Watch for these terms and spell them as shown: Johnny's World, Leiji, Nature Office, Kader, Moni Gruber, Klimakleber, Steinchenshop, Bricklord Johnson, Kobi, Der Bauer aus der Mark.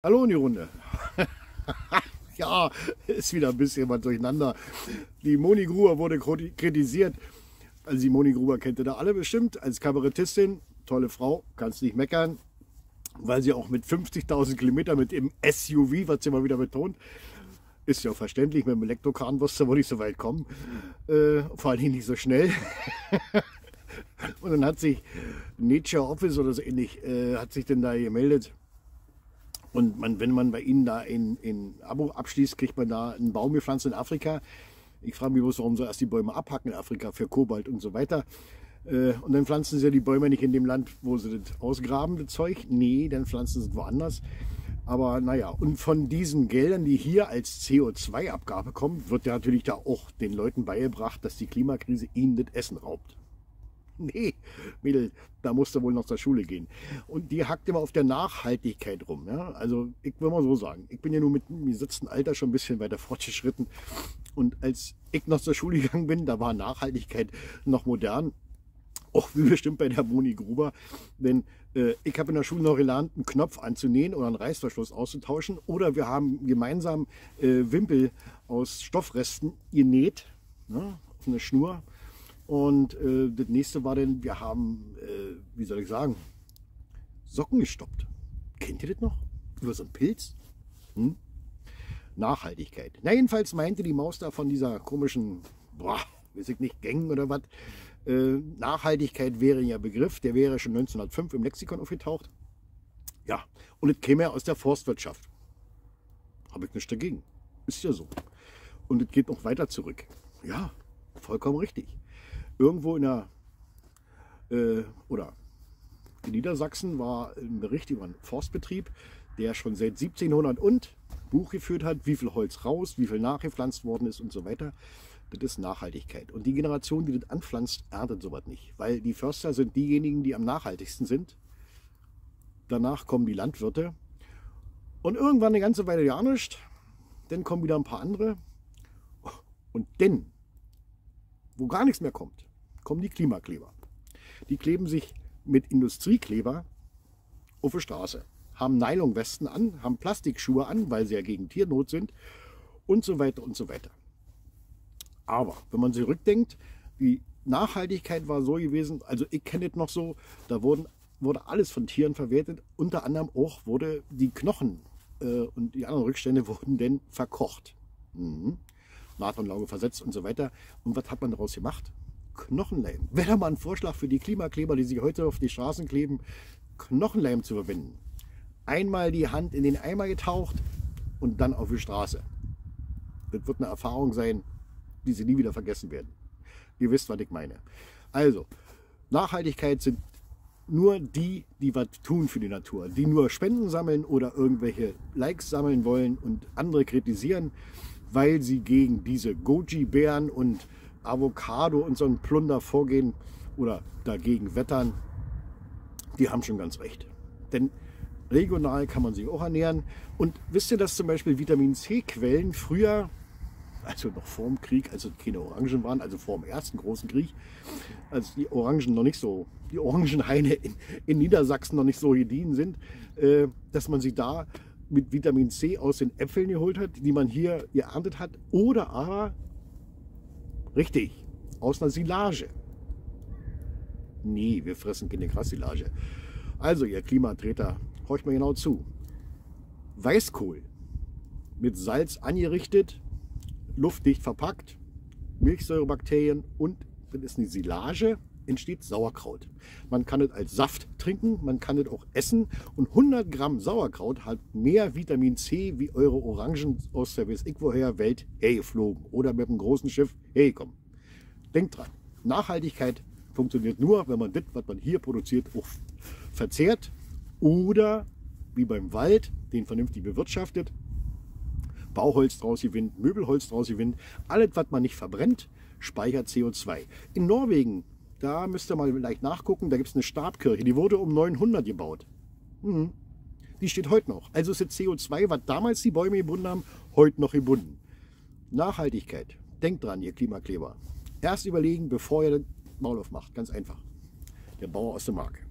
Hallo in die Runde. Ja, ist wieder ein bisschen was durcheinander. Die Moni Gruber wurde kritisiert. Also die Moni Gruber kennt ihr da alle bestimmt als Kabarettistin. Tolle Frau, kannst nicht meckern, weil sie auch mit 50.000 Kilometern mit dem SUV, was sie mal wieder betont, ist ja auch verständlich, mit dem Elektrokran wirst du wohl nicht so weit kommen. Vor allem nicht so schnell. Und dann hat sich Nature Office oder so ähnlich, hat sich denn da gemeldet. Und wenn man bei ihnen da ein Abo abschließt, kriegt man da einen Baum gepflanzt in Afrika. Ich frage mich bloß, warum so erst die Bäume abhacken in Afrika für Kobalt und so weiter. Und dann pflanzen sie ja die Bäume nicht in dem Land, wo sie das ausgraben, das Zeug. Nee, dann pflanzen sie es woanders. Aber naja, und von diesen Geldern, die hier als CO2-Abgabe kommen, wird ja natürlich da auch den Leuten beigebracht, dass die Klimakrise ihnen das Essen raubt. Nee, Mädel, da musst du wohl noch zur Schule gehen. Und die hackt immer auf der Nachhaltigkeit rum. Ja? Also ich will mal so sagen, ich bin ja nur mit mir sitzenden Alter schon ein bisschen weiter fortgeschritten. Und als ich noch zur Schule gegangen bin, da war Nachhaltigkeit noch modern. Auch wie bestimmt bei der Moni Gruber. Denn ich habe in der Schule noch gelernt, einen Knopf anzunähen oder einen Reißverschluss auszutauschen. Oder wir haben gemeinsam Wimpel aus Stoffresten genäht, ne, auf eine Schnur. Und das nächste war dann, wir haben, wie soll ich sagen, Socken gestoppt. Kennt ihr das noch? Über so einen Pilz? Hm? Nachhaltigkeit. Na jedenfalls meinte die Maus da von dieser komischen, boah, weiß ich nicht, Gang oder was. Nachhaltigkeit wäre ja Begriff, der wäre schon 1905 im Lexikon aufgetaucht. Ja, und das käme ja aus der Forstwirtschaft. Habe ich nichts dagegen. Ist ja so. Und es geht noch weiter zurück. Ja, vollkommen richtig. Irgendwo in der, oder in Niedersachsen war ein Bericht über einen Forstbetrieb, der schon seit 1700 und Buch geführt hat, wie viel Holz raus, wie viel nachgepflanzt worden ist und so weiter. Das ist Nachhaltigkeit. Und die Generation, die das anpflanzt, erntet sowas nicht. Weil die Förster sind diejenigen, die am nachhaltigsten sind. Danach kommen die Landwirte. Und irgendwann eine ganze Weile ja nicht. Dann kommen wieder ein paar andere. Und dann, wo gar nichts mehr kommt, kommen die Klimakleber. Die kleben sich mit Industriekleber auf die Straße, haben Nylonwesten an, haben Plastikschuhe an, weil sie ja gegen Tiernot sind und so weiter und so weiter. Aber wenn man sich rückdenkt, die Nachhaltigkeit war so gewesen, also ich kenne das noch so, da wurde alles von Tieren verwertet, unter anderem auch wurde die Knochen und die anderen Rückstände wurden denn verkocht. Mhm. Natronlauge versetzt und so weiter. Und was hat man daraus gemacht? Knochenleim. Wäre mal ein Vorschlag für die Klimakleber, die sich heute auf die Straßen kleben, Knochenleim zu verwenden. Einmal die Hand in den Eimer getaucht und dann auf die Straße. Das wird eine Erfahrung sein, die sie nie wieder vergessen werden. Ihr wisst, was ich meine. Also, Nachhaltigkeit sind nur die, die was tun für die Natur, die nur Spenden sammeln oder irgendwelche Likes sammeln wollen und andere kritisieren, weil sie gegen diese Goji-Beeren und Avocado und so einen Plunder vorgehen oder dagegen wettern, die haben schon ganz recht. Denn regional kann man sich auch ernähren. Und wisst ihr, dass zum Beispiel Vitamin C-Quellen früher, also noch vor dem Krieg, als es keine Orangen waren, also vor dem ersten großen Krieg, als die Orangen noch nicht so, die Orangenhaine in Niedersachsen noch nicht so gediehen sind, dass man sie da mit Vitamin C aus den Äpfeln geholt hat, die man hier geerntet hat, oder aber, richtig, aus einer Silage. Nee, wir fressen keine Grassilage. Also, ihr Klimatreter, horcht mal genau zu. Weißkohl, mit Salz angerichtet, luftdicht verpackt, Milchsäurebakterien und, das ist eine Silage, entsteht Sauerkraut. Man kann es als Saft trinken, man kann es auch essen. Und 100 Gramm Sauerkraut hat mehr Vitamin C wie eure Orangen aus der weiß ich woher Welt hergeflogen oder mit einem großen Schiff hergekommen. Denkt dran, Nachhaltigkeit funktioniert nur, wenn man das, was man hier produziert, auch verzehrt oder wie beim Wald, den vernünftig bewirtschaftet, Bauholz draus gewinnt, Möbelholz draus gewinnt. Alles, was man nicht verbrennt, speichert CO2. In Norwegen, da müsst ihr mal vielleicht nachgucken, da gibt es eine Stabkirche, die wurde um 900 gebaut. Mhm. Die steht heute noch. Also ist das CO2, was damals die Bäume gebunden haben, heute noch gebunden. Nachhaltigkeit. Denkt dran, ihr Klimakleber. Erst überlegen, bevor ihr den Maul aufmacht. Ganz einfach. Der Bauer aus der Mark.